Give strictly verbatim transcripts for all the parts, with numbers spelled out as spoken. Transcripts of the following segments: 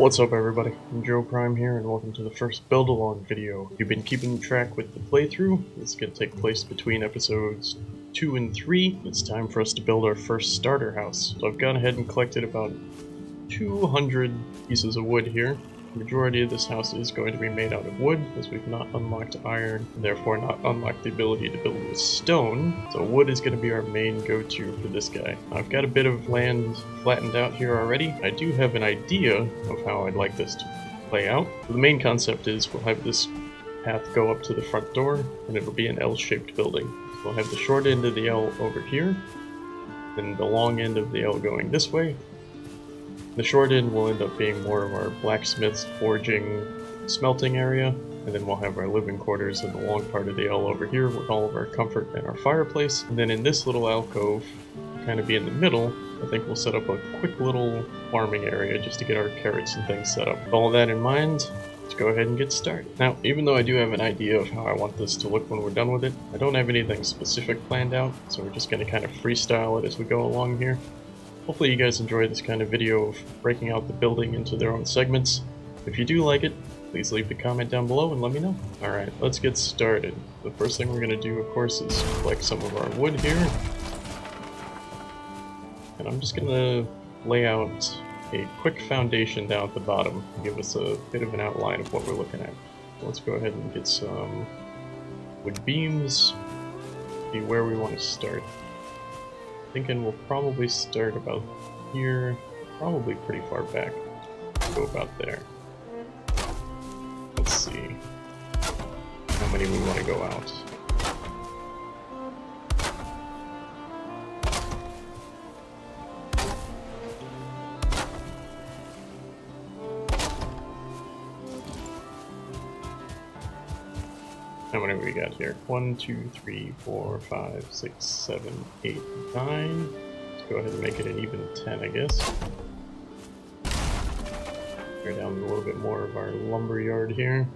What's up everybody, I'm JoePrime here and welcome to the first build-along video. You've been keeping track with the playthrough. It's going to take place between episodes two and three. It's time for us to build our first starter house. So I've gone ahead and collected about two hundred pieces of wood here. The majority of this house is going to be made out of wood, as we've not unlocked iron, and therefore not unlocked the ability to build with stone. So wood is going to be our main go-to for this guy. I've got a bit of land flattened out here already. I do have an idea of how I'd like this to play out. The main concept is we'll have this path go up to the front door, and it'll be an L-shaped building. We'll have the short end of the L over here, and the long end of the L going this way. The short end will end up being more of our blacksmith's, forging, smelting area, and then we'll have our living quarters in the long part of the L over here with all of our comfort and our fireplace. And then in this little alcove, kind of be in the middle, I think we'll set up a quick little farming area just to get our carrots and things set up. With all that in mind, let's go ahead and get started. Now, even though I do have an idea of how I want this to look when we're done with it, I don't have anything specific planned out, so we're just going to kind of freestyle it as we go along here. Hopefully you guys enjoy this kind of video of breaking out the building into their own segments. If you do like it, please leave a comment down below and let me know. Alright, let's get started. The first thing we're going to do, of course, is collect some of our wood here. And I'm just going to lay out a quick foundation down at the bottom to give us a bit of an outline of what we're looking at. Let's go ahead and get some wood beams, see where we want to start. Thinking we'll probably start about here, probably pretty far back. Go about there. Let's see how many we want to go out. How many we got here? One, two, three, four, five, six, seven, eight, nine. Let's go ahead and make it an even ten, I guess. Go down a little bit more of our lumber yard here.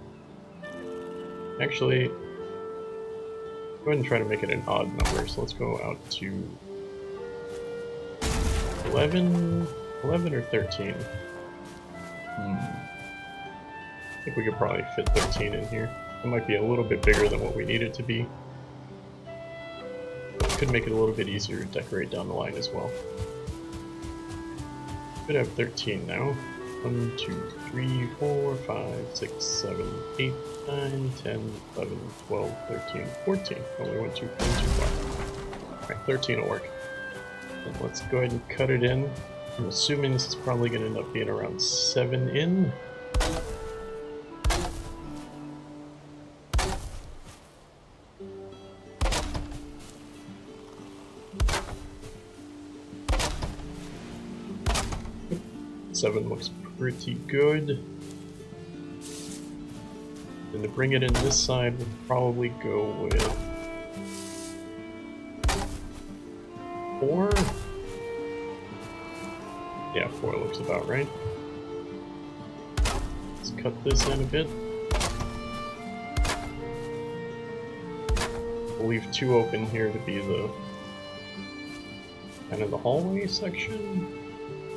Actually, go ahead and try to make it an odd number. So let's go out to eleven, eleven or thirteen. Hmm. I think we could probably fit thirteen in here. It might be a little bit bigger than what we need it to be. Could make it a little bit easier to decorate down the line as well. Could have thirteen now. one, two, three, four, five, six, seven, eight, nine, ten, eleven, twelve, thirteen, fourteen. Well, we went too far. Alright, thirteen will work. And let's go ahead and cut it in. I'm assuming this is probably going to end up being around seven in. seven looks pretty good. And to bring it in this side, we'll probably go with four? Yeah, four looks about right. Let's cut this in a bit. We'll leave two open here to be the kind of the hallway section.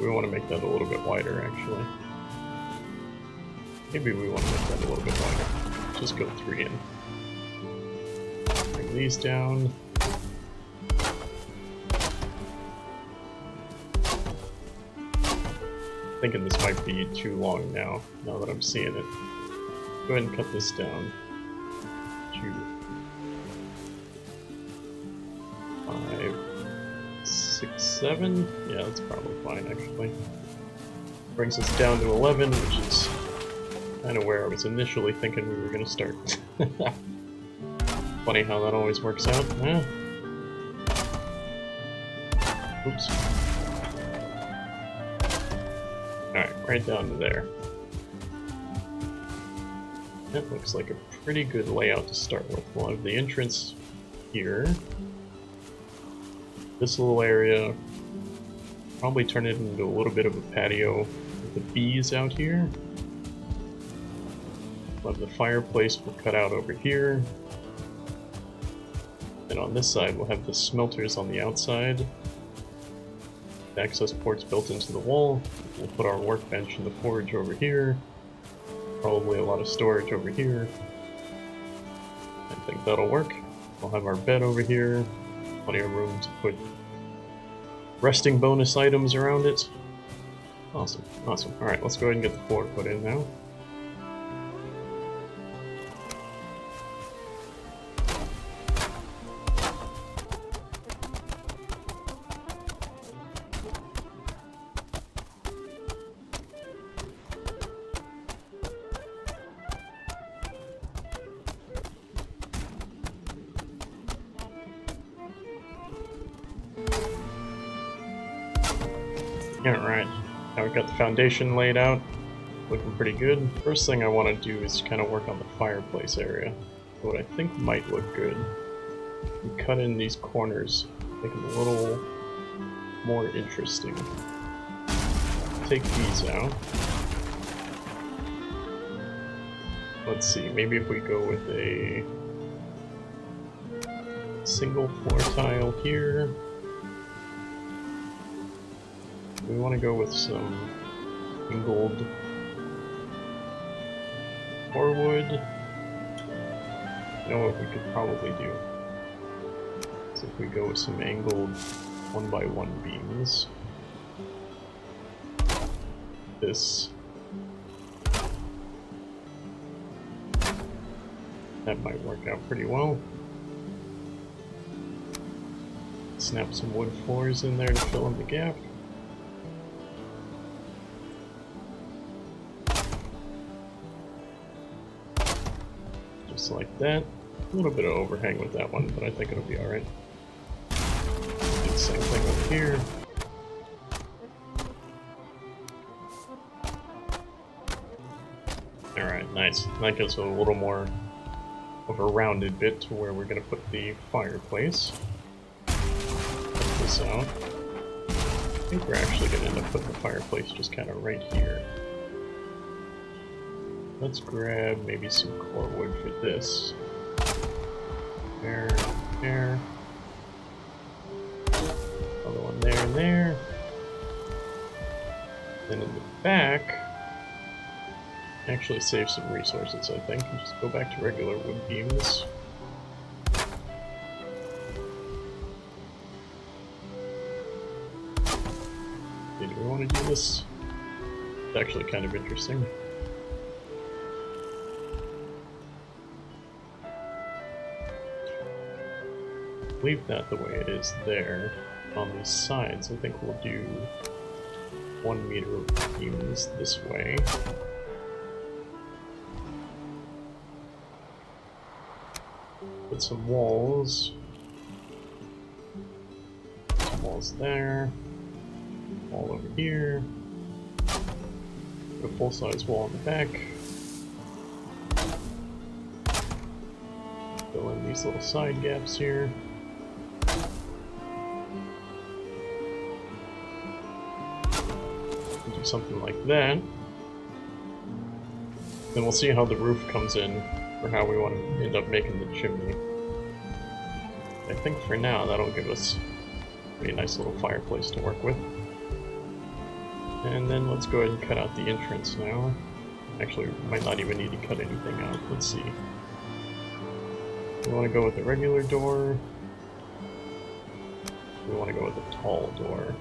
We want to make that a little bit wider, actually. Maybe we want to make that a little bit wider. Just go three in. Bring these down. I'm thinking this might be too long now, now that I'm seeing it. Go ahead and cut this down. Two. Five. Six, seven. Yeah, that's probably fine actually. Brings us down to eleven, which is kind of where I was initially thinking we were going to start. Funny how that always works out. Yeah. Oops. Alright, right down to there. That looks like a pretty good layout to start with. We'll have the entrance here. This little area, probably turn it into a little bit of a patio with the bees out here. We'll have the fireplace we'll cut out over here. And on this side we'll have the smelters on the outside. access ports built into the wall. We'll put our workbench and the forge over here. Probably a lot of storage over here. I think that'll work. We'll have our bed over here. Plenty of room to put resting bonus items around it. Awesome, awesome. Alright, let's go ahead and get the floor put in now. Alright, now we've got the foundation laid out, looking pretty good. First thing I want to do is kind of work on the fireplace area, what I think might look good. We cut in these corners, make them a little more interesting. Take these out. Let's see, maybe if we go with a single floor tile here. We want to go with some angled or wood. You know what we could probably do? So if we go with some angled one by one beams. This. That might work out pretty well. Snap some wood floors in there to fill in the gap. Like that. A little bit of overhang with that one, but I think it'll be alright. Same thing over here. Alright, nice. That gives a little more of a rounded bit to where we're going to put the fireplace. Put this out. I think we're actually going to end up putting the fireplace just kind of right here. Let's grab maybe some core wood for this. There, there. Another one there and there. Then in the back, actually save some resources, I think. Just go back to regular wood beams. Did we want to do this? It's actually kind of interesting. Leave that the way it is there. On these sides, I think we'll do one meter of beams this way. Put some walls. Some walls there. Wall over here. Put a full-size wall on the back. Fill in these little side gaps here. Something like that. Then we'll see how the roof comes in, or how we want to end up making the chimney. I think for now that'll give us a pretty nice little fireplace to work with. And then let's go ahead and cut out the entrance now. Actually, we might not even need to cut anything out. Let's see. We want to go with a regular door. We want to go with a tall door.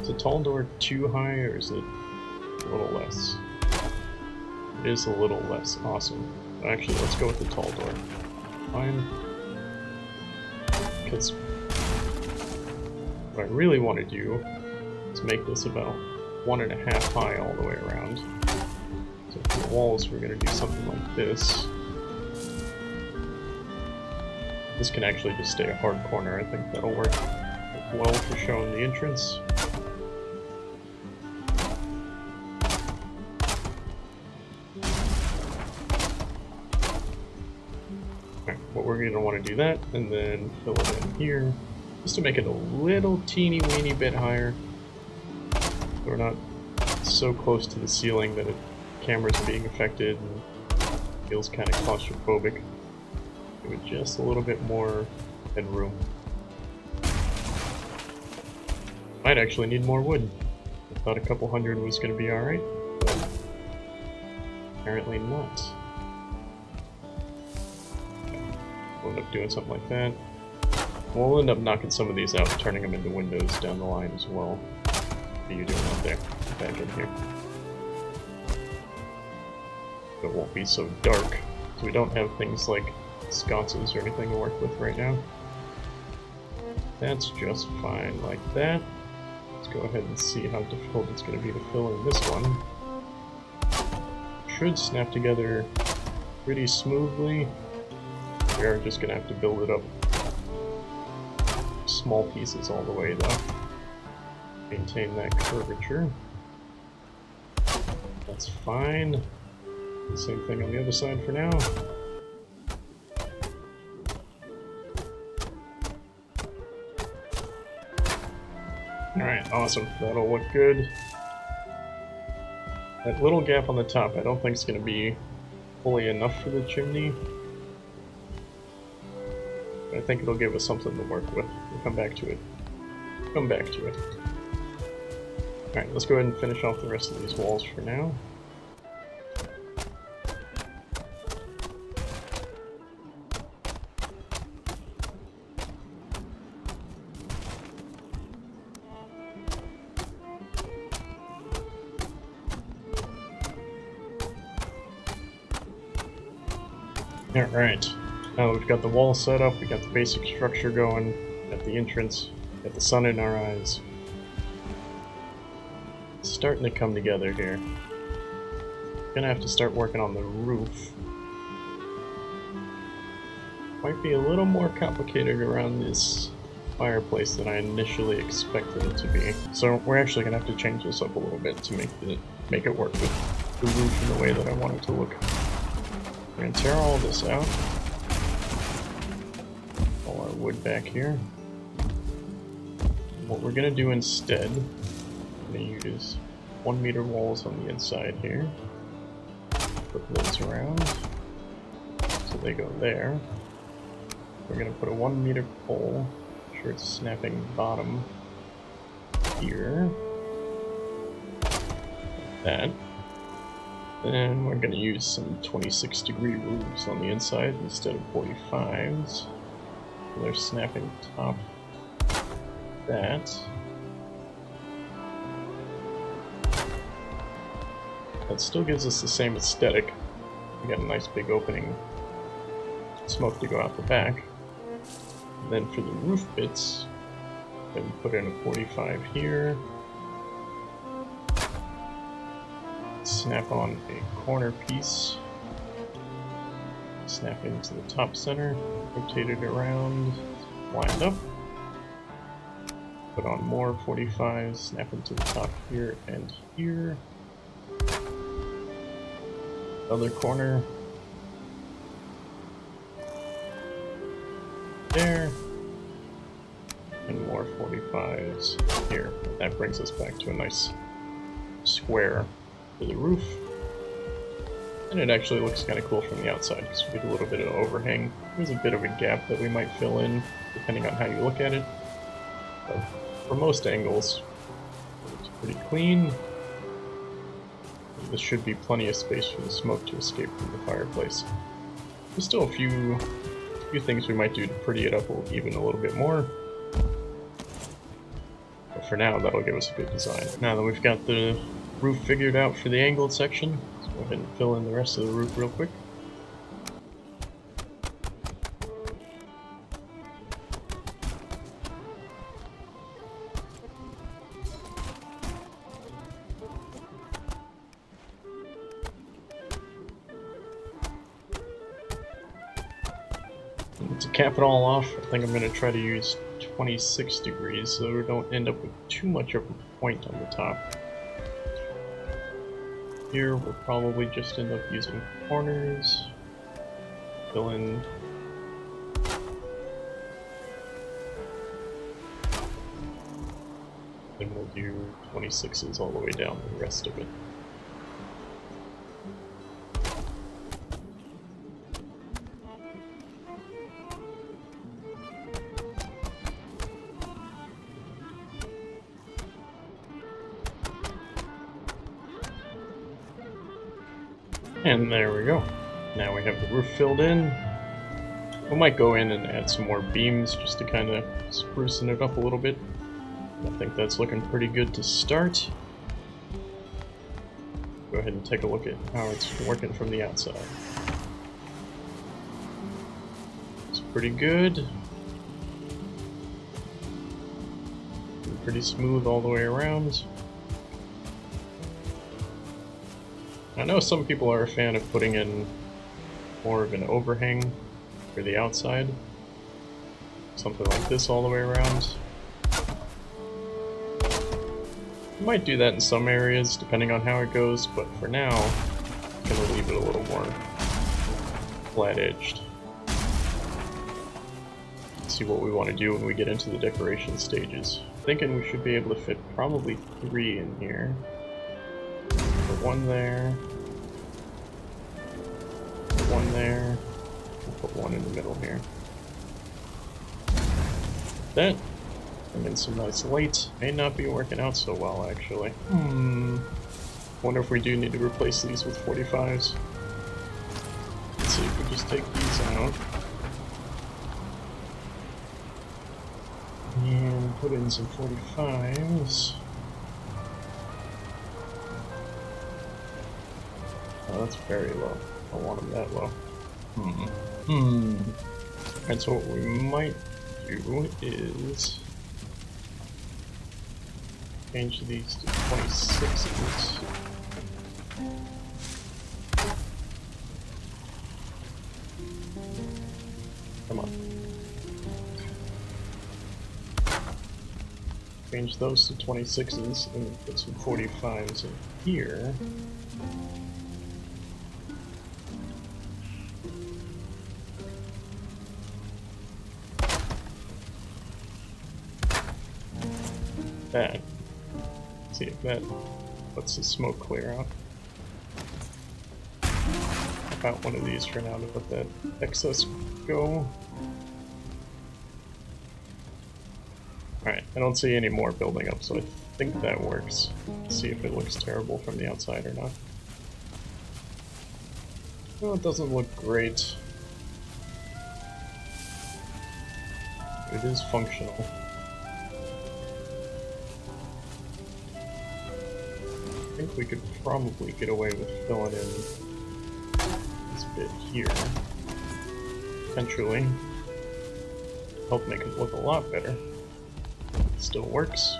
Is the tall door too high, or is it a little less? It is a little less. Awesome. Actually, let's go with the tall door. Fine. Because what I really want to do is make this about one and a half high all the way around. So for the walls, we're going to do something like this. This can actually just stay a hard corner. I think that'll work well for showing the entrance. We're going to want to do that, and then fill it in here, just to make it a little teeny weeny bit higher. So we're not so close to the ceiling that the camera's being affected and feels kind of claustrophobic. Give it just a little bit more headroom. Might actually need more wood. I thought a couple hundred was going to be alright. Apparently not. Okay. We'll end up doing something like that. We'll end up knocking some of these out, turning them into windows down the line as well. What are you doing out there? Back in here. It won't be so dark, so we don't have things like sconces or anything to work with right now. That's just fine like that. Let's go ahead and see how difficult it's going to be to fill in this one. Should snap together pretty smoothly. We are just going to have to build it up small pieces all the way though. Maintain that curvature. That's fine. Same thing on the other side for now. Alright, awesome. That'll look good. That little gap on the top I don't think is going to be fully enough for the chimney. But I think it'll give us something to work with. We'll come back to it. Come back to it. Alright, let's go ahead and finish off the rest of these walls for now. Alright, now we've got the wall set up, we got the basic structure going, got the entrance, got the sun in our eyes. It's starting to come together here. Gonna have to start working on the roof. Might be a little more complicated around this fireplace than I initially expected it to be. So we're actually gonna have to change this up a little bit to make it, make it work with the roof in the way that I want it to look. We're gonna tear all this out. All our wood back here. What we're gonna do instead, I'm gonna use one meter walls on the inside here. Flip those around so they go there. We're gonna put a one meter pole. Make sure it's snapping bottom here. Like that. Then we're going to use some twenty-six degree roofs on the inside instead of forty-fives. They're snapping top. That. That still gives us the same aesthetic. We got a nice big opening. Smoke to go out the back. And then for the roof bits, then put in a forty-five here. Snap on a corner piece, snap into the top center, rotate it around, wind up, put on more forty-fives, snap into the top here and here, other corner, there, and more forty-fives here. That brings us back to a nice square for the roof, and it actually looks kind of cool from the outside because we get a little bit of overhang. There's a bit of a gap that we might fill in depending on how you look at it, but for most angles it's pretty clean. There should be plenty of space for the smoke to escape from the fireplace. There's still a few few things we might do to pretty it up even a little bit more. But for now that'll give us a good design. Now that we've got the roof figured out for the angled section, let's go ahead and fill in the rest of the roof real quick. And to cap it all off, I think I'm going to try to use twenty-six degrees so we don't end up with too much of a point on the top. Here we'll probably just end up using corners, fill in then we'll do twenty-sixes all the way down the rest of it. And there we go. Now we have the roof filled in. We might go in and add some more beams just to kind of sprucing it up a little bit. I think that's looking pretty good to start. Go ahead and take a look at how it's working from the outside. It's pretty good. Pretty smooth all the way around. I know some people are a fan of putting in more of an overhang for the outside. Something like this all the way around. Might do that in some areas depending on how it goes, but for now I'm gonna leave it a little more flat-edged. See what we want to do when we get into the decoration stages. Thinking we should be able to fit probably three in here. Put one there. Put one there. We'll put one in the middle here. That. And then some nice light. May not be working out so well, actually. Hmm. Wonder if we do need to replace these with forty-fives. Let's see if we just take these out. And put in some forty-fives. Oh, that's very low. I don't want them that low. Hmm. Hmm. And so what we might do is change these to twenty-sixes. Come on. Change those to twenty-sixes and put some forty-fives in here. That. See if that lets the smoke clear out. About one of these for now to let that excess go. Alright, I don't see any more building up, so I think that works. Let's see if it looks terrible from the outside or not. Well, it doesn't look great. It is functional. I think we could probably get away with filling in this bit here. Potentially. Help make it look a lot better. Still works.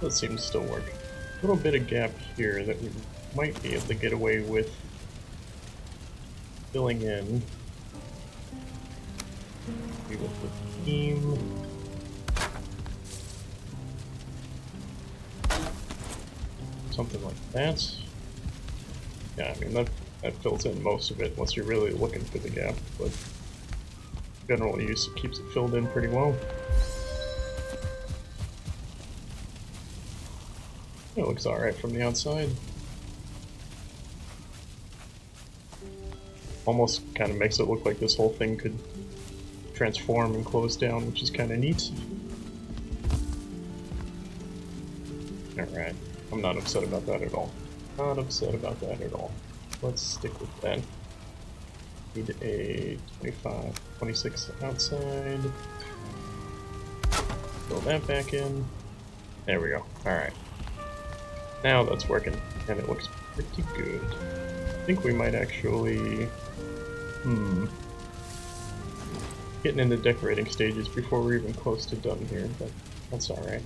That seems to still work. A little bit of gap here that we might be able to get away with filling in. Maybe with the beam. Something like that. Yeah, I mean that that fills in most of it unless you're really looking for the gap, but general use, it keeps it filled in pretty well. It looks alright from the outside. Almost kind of makes it look like this whole thing could transform and close down, which is kind of neat. Alright, I'm not upset about that at all. Not upset about that at all. Let's stick with that. Need a twenty-five, twenty-six outside. Fill that back in. There we go. Alright. Now that's working, and it looks pretty good. I think we might actually... Hmm. Getting into decorating stages before we're even close to done here, but that's alright.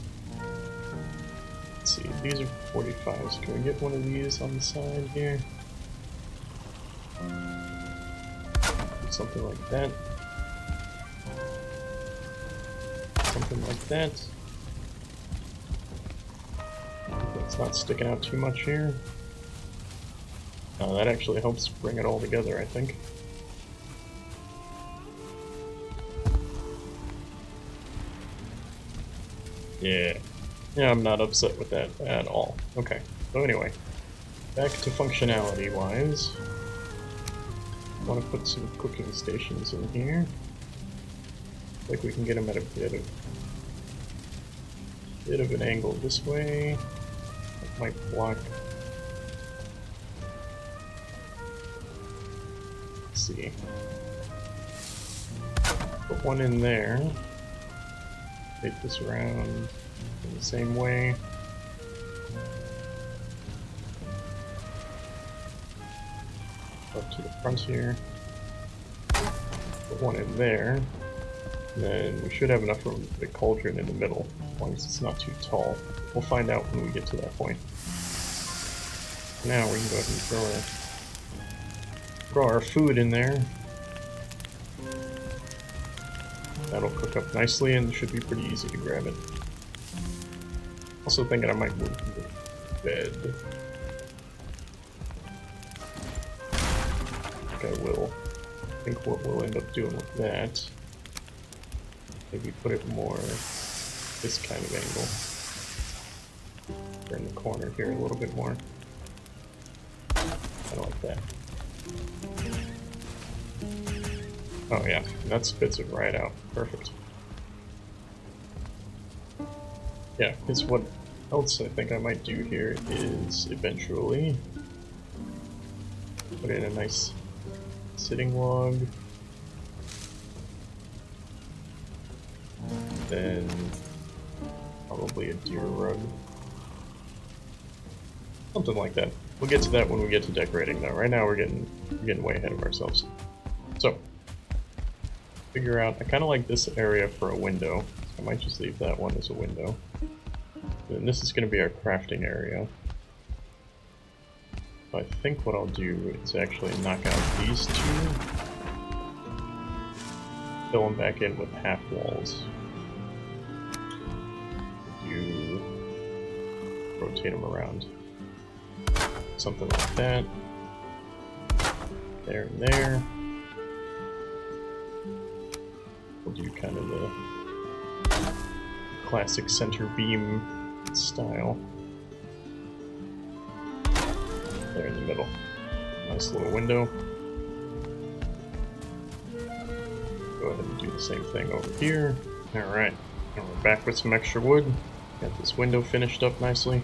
Let's see, these are forty-fives. Can we get one of these on the side here? Something like that. Something like that. It's not sticking out too much here. Oh, that actually helps bring it all together, I think. Yeah. Yeah, I'm not upset with that at all. Okay. So anyway, back to functionality-wise. I want to put some cooking stations in here. Like we can get them at a bit of bit of an angle this way. It might block see. Put one in there. Take this around in the same way. Up to the front here. Put one in there. Then we should have enough room to put a cauldron in the middle, as long as it's not too tall. We'll find out when we get to that point. Now we can go ahead and throw our, throw our food in there. That'll cook up nicely and should be pretty easy to grab it. Also thinking I might move the bed. I think I will. I think what we'll end up doing with that, maybe put it more this kind of angle. Turn the corner here a little bit more. Kind of like that. Oh yeah, that spits it right out. Perfect. Yeah, because what else I think I might do here is eventually put in a nice sitting log. Then probably a deer rug. Something like that. We'll get to that when we get to decorating though. Right now we're getting we're getting way ahead of ourselves. So figure out, I kinda like this area for a window. I might just leave that one as a window. Then this is gonna be our crafting area. So I think what I'll do is actually knock out these two. Fill them back in with half walls. You rotate them around. Something like that. There and there. We'll do kind of the classic center beam style. There in the middle. Nice little window. Go ahead and do the same thing over here. Alright, and we're back with some extra wood. Got this window finished up nicely.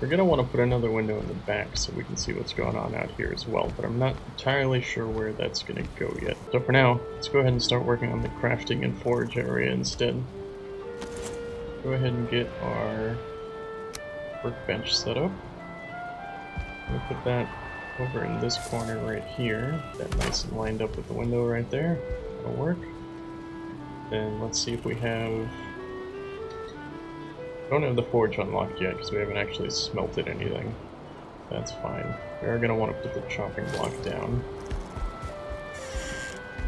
We're gonna want to put another window in the back so we can see what's going on out here as well, but I'm not entirely sure where that's gonna go yet. So for now, let's go ahead and start working on the crafting and forage area instead. Go ahead and get our workbench set up. We'll put that over in this corner right here. That nice and lined up with the window right there. That'll work. Then let's see if we have... I don't have the forge unlocked yet because we haven't actually smelted anything. That's fine. We are going to want to put the chopping block down.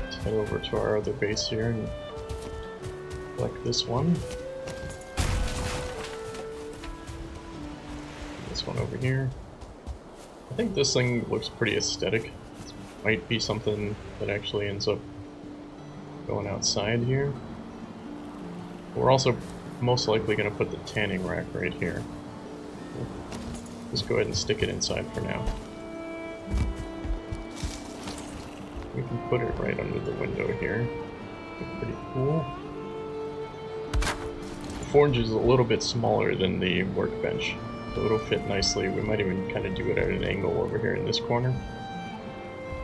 Let's head over to our other base here and collect this one. This one over here. I think this thing looks pretty aesthetic. It might be something that actually ends up going outside here. But we're also most likely going to put the tanning rack right here. Just go ahead and stick it inside for now. We can put it right under the window here. Pretty cool. The forge is a little bit smaller than the workbench, so it'll fit nicely. We might even kind of do it at an angle over here in this corner.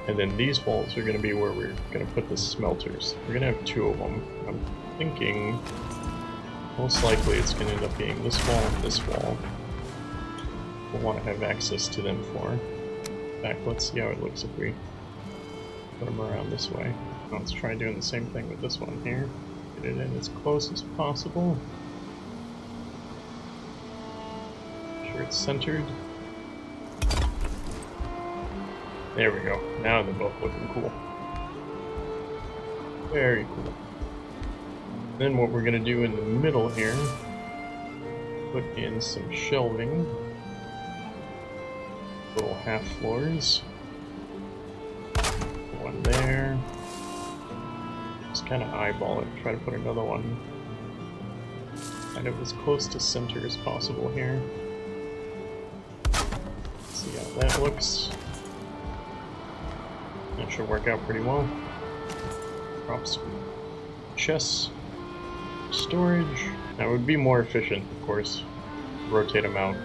And then these walls are going to be where we're going to put the smelters. We're going to have two of them. I'm thinking... most likely it's going to end up being this wall and this wall. We'll want to have access to them for. In fact, let's see how it looks if we put them around this way. Let's try doing the same thing with this one here. Get it in as close as possible. Make sure it's centered. There we go. Now they're both looking cool. Very cool. Then what we're going to do in the middle here, put in some shelving, little half floors, one there, just kind of eyeball it, try to put another one kind of as close to center as possible here, see how that looks, that should work out pretty well, props some chests. Storage. That would be more efficient, of course. Rotate them out.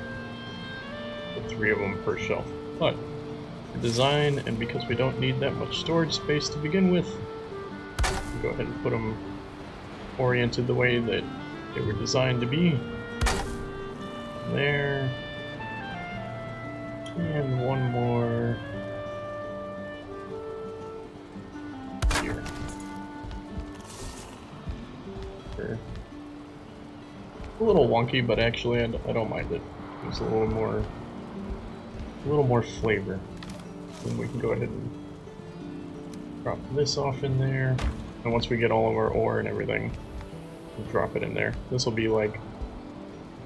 Put three of them per shelf. But design, and because we don't need that much storage space to begin with, we'll go ahead and put them oriented the way that they were designed to be. There. And one more here. Sure. A little wonky, but actually I don't mind it. It's a little more, a little more flavor. Then we can go ahead and drop this off in there. And once we get all of our ore and everything, we'll drop it in there. This will be like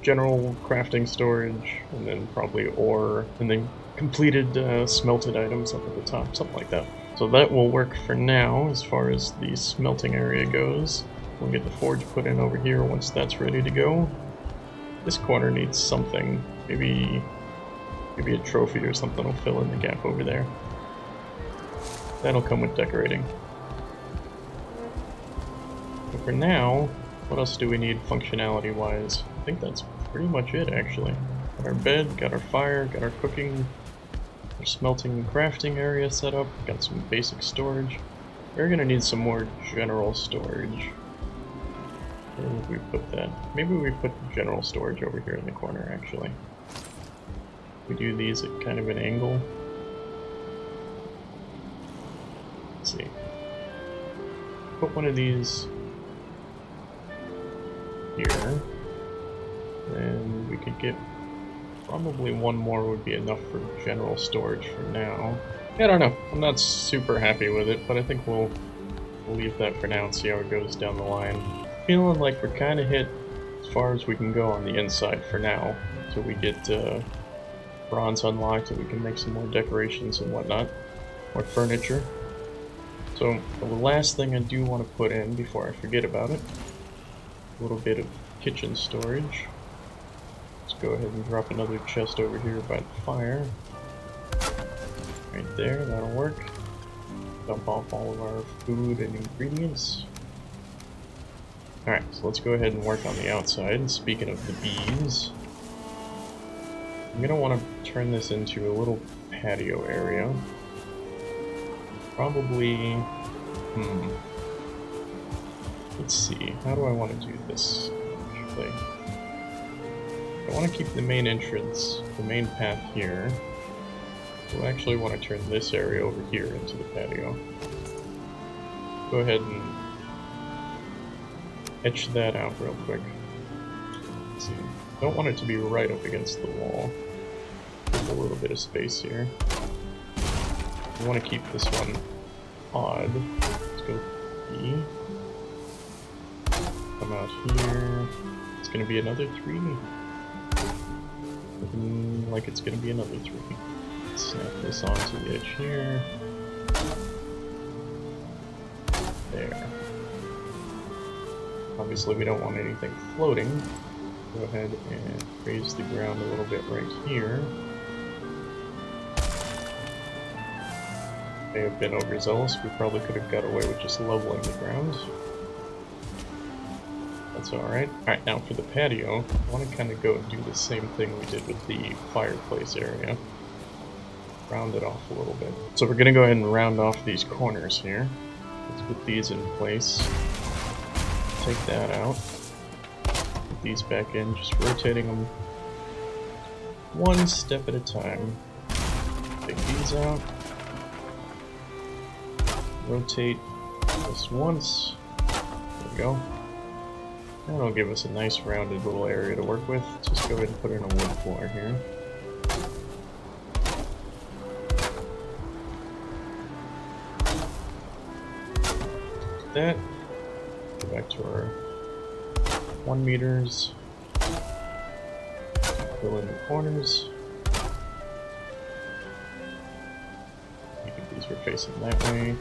general crafting storage, and then probably ore, and then completed uh, smelted items up at the top, something like that. So that will work for now as far as the smelting area goes. We'll get the forge put in over here once that's ready to go. This corner needs something. Maybe, maybe a trophy or something will fill in the gap over there. That'll come with decorating. But for now, what else do we need functionality-wise? I think that's pretty much it, actually. Got our bed, got our fire, got our cooking, our smelting and crafting area set up, got some basic storage. We're gonna need some more general storage. Where would we put that? Maybe we put general storage over here in the corner, actually. We do these at kind of an angle. Let's see. Put one of these here. And we could get... probably one more would be enough for general storage for now. I don't know. I'm not super happy with it, but I think we'll leave that for now and see how it goes down the line. Feeling like we're kind of hit as far as we can go on the inside for now, until we get uh, bronze unlocked and we can make some more decorations and whatnot, more furniture. So the last thing I do want to put in before I forget about it, a little bit of kitchen storage. Let's go ahead and drop another chest over here by the fire. Right there, that'll work. Dump off all of our food and ingredients. Alright, so let's go ahead and work on the outside. And speaking of the bees, I'm going to want to turn this into a little patio area. Probably, hmm, let's see, how do I want to do this, actually? I want to keep the main entrance, the main path here. So I actually want to turn this area over here into the patio. Go ahead and etch that out real quick. Let's see. Don't want it to be right up against the wall. There's a little bit of space here. I want to keep this one odd. Let's go three. Come out here. It's going to be another three. Looking like it's going to be another three. Snap this onto the edge here. There. Obviously we don't want anything floating. Go ahead and raise the ground a little bit right here. May have been overzealous. We probably could have got away with just leveling the ground. That's alright. Alright, now for the patio, I want to kind of go and do the same thing we did with the fireplace area. Round it off a little bit. So we're gonna go ahead and round off these corners here. Let's put these in place. Take that out. Put these back in, just rotating them one step at a time. Take these out. Rotate this once. There we go. That'll give us a nice rounded little area to work with. Just go ahead and put in a wood floor here. That. Go back to our one meters. Fill in the corners. I think these were facing that way.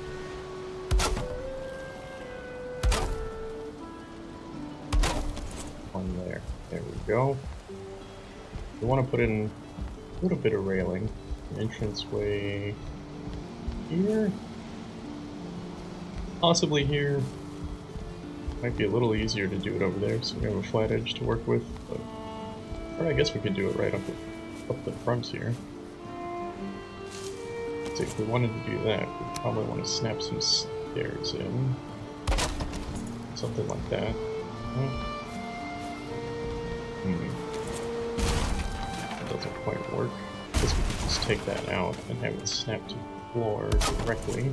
One there. There we go. We want to put in a little bit of railing. An entranceway here. Possibly here. Might be a little easier to do it over there, so we have a flat edge to work with. But, or I guess we could do it right up the, up the front here. So if we wanted to do that, we probably want to snap some stairs in. Something like that. Hmm. That doesn't quite work. I guess we can just take that out and have it snap to the floor directly.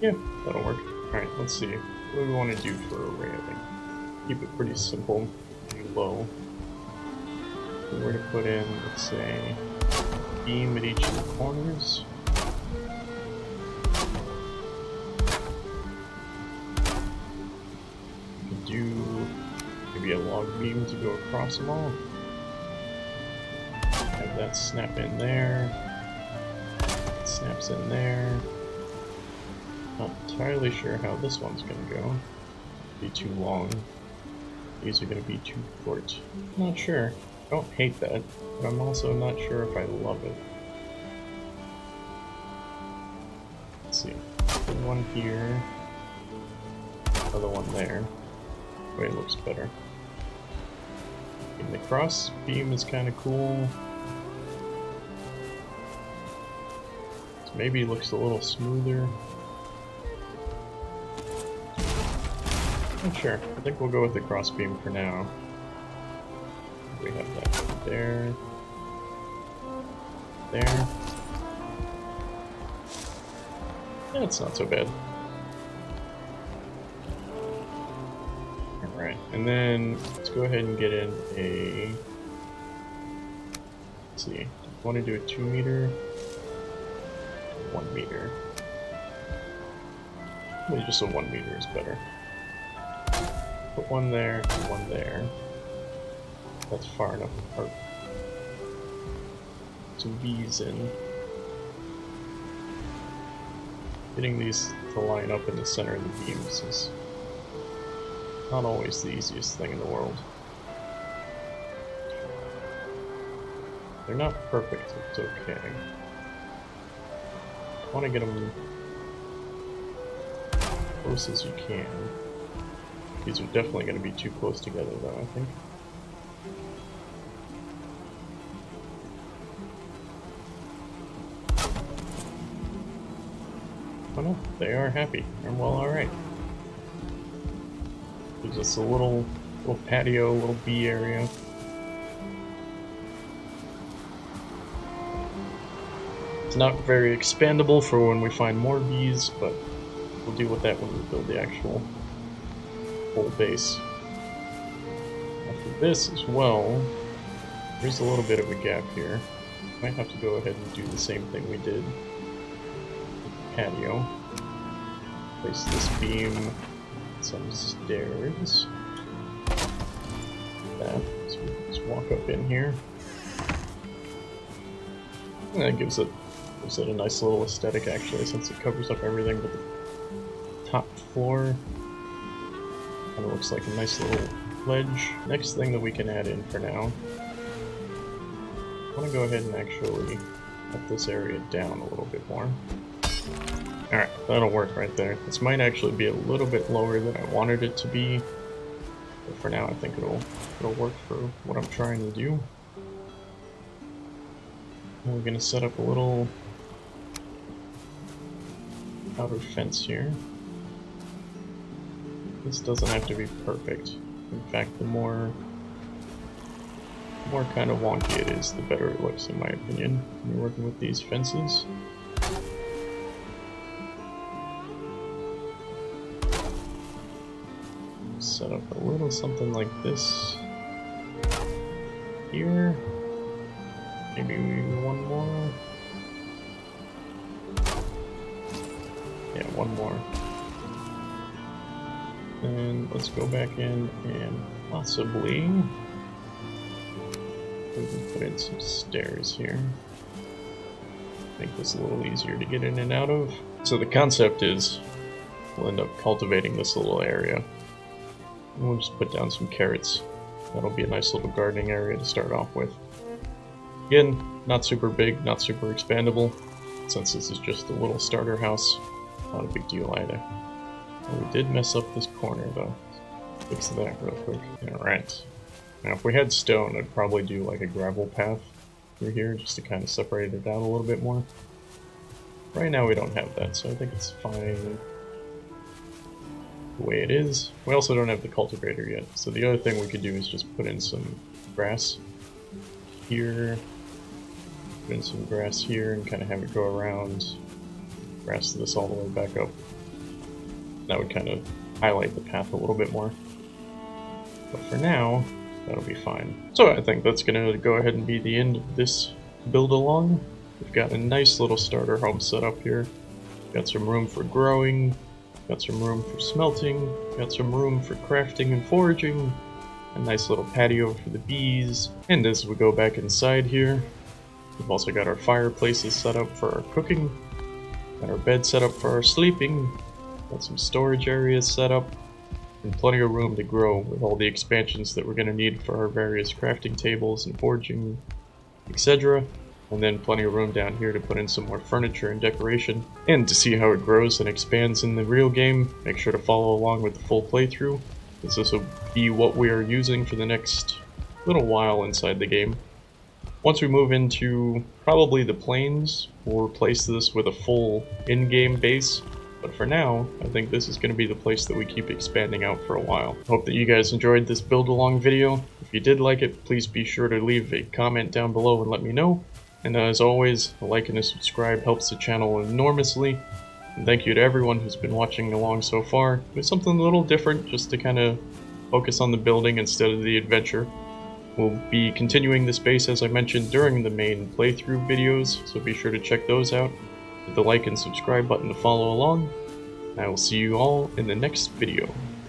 Yeah, that'll work. Alright, let's see. What do we want to do for a railing? Keep it pretty simple, pretty low. Where to put in, let's say, a beam at each of the corners. We could do maybe a log beam to go across them all. Have that snap in there. It snaps in there. Not entirely sure how this one's gonna go. Be too long. These are gonna be too short. Not sure. I don't hate that, but I'm also not sure if I love it. Let's see. One here. Another one there. Way it looks better. And the cross beam is kind of cool. So maybe it looks a little smoother. I'm sure. I think we'll go with the crossbeam for now. We have that right there. There. That's not so bad. Alright, and then let's go ahead and get in a... Let's see. I want to do a two meter. one meter. Maybe just a one meter is better. Put one there, and one there. That's far enough apart. Some V's in. Getting these to line up in the center of the beams is not always the easiest thing in the world. They're not perfect, it's okay. I want to get them as close as you can. These are definitely going to be too close together, though, I think. Oh no, they are happy. They're well alright. There's just a little, little patio, little bee area. It's not very expandable for when we find more bees, but we'll deal with that when we build the actual whole base. After this as well, there's a little bit of a gap here. Might have to go ahead and do the same thing we did with the patio. Place this beam on some stairs. Like that. So we can just walk up in here. And that gives it gives it a nice little aesthetic actually, since it covers up everything but the top floor. It looks like a nice little ledge. Next thing that we can add in for now, I want to go ahead and actually cut this area down a little bit more. Alright, that'll work right there. This might actually be a little bit lower than I wanted it to be, but for now I think it'll, it'll work for what I'm trying to do. And we're going to set up a little outer fence here. This doesn't have to be perfect. In fact, the more, the more kind of wonky it is, the better it looks, in my opinion. When you're working with these fences. Set up a little something like this here. Maybe one more. Yeah, one more. And let's go back in and possibly we can put in some stairs here. Make this a little easier to get in and out of. So the concept is we'll end up cultivating this little area. And we'll just put down some carrots. That'll be a nice little gardening area to start off with. Again, not super big, not super expandable. Since this is just a little starter house, not a big deal either. We did mess up this corner though. Fix that real quick. Alright. Now if we had stone, I'd probably do like a gravel path. through here just to kind of separate it out a little bit more. Right now we don't have that, so I think it's fine the way it is. We also don't have the cultivator yet, so the other thing we could do is just put in some grass here, put in some grass here, and kind of have it go around, grass this all the way back up. That would kind of highlight the path a little bit more. But for now, that'll be fine. So I think that's going to go ahead and be the end of this build along. We've got a nice little starter home set up here. Got some room for growing, got some room for smelting, got some room for crafting and foraging, a nice little patio for the bees. And as we go back inside here, we've also got our fireplaces set up for our cooking, got our bed set up for our sleeping, got some storage areas set up, and plenty of room to grow with all the expansions that we're going to need for our various crafting tables and forging, et cetera. And then plenty of room down here to put in some more furniture and decoration. And to see how it grows and expands in the real game, make sure to follow along with the full playthrough, because this will be what we are using for the next little while inside the game. Once we move into probably the plains, we'll replace this with a full in-game base. But for now, I think this is going to be the place that we keep expanding out for a while. Hope that you guys enjoyed this build-along video. If you did like it, please be sure to leave a comment down below and let me know. And as always, a like and a subscribe helps the channel enormously. And thank you to everyone who's been watching along so far. It's something a little different, just to kind of focus on the building instead of the adventure. We'll be continuing this base, as I mentioned, during the main playthrough videos, so be sure to check those out. Hit the like and subscribe button to follow along, and I will see you all in the next video.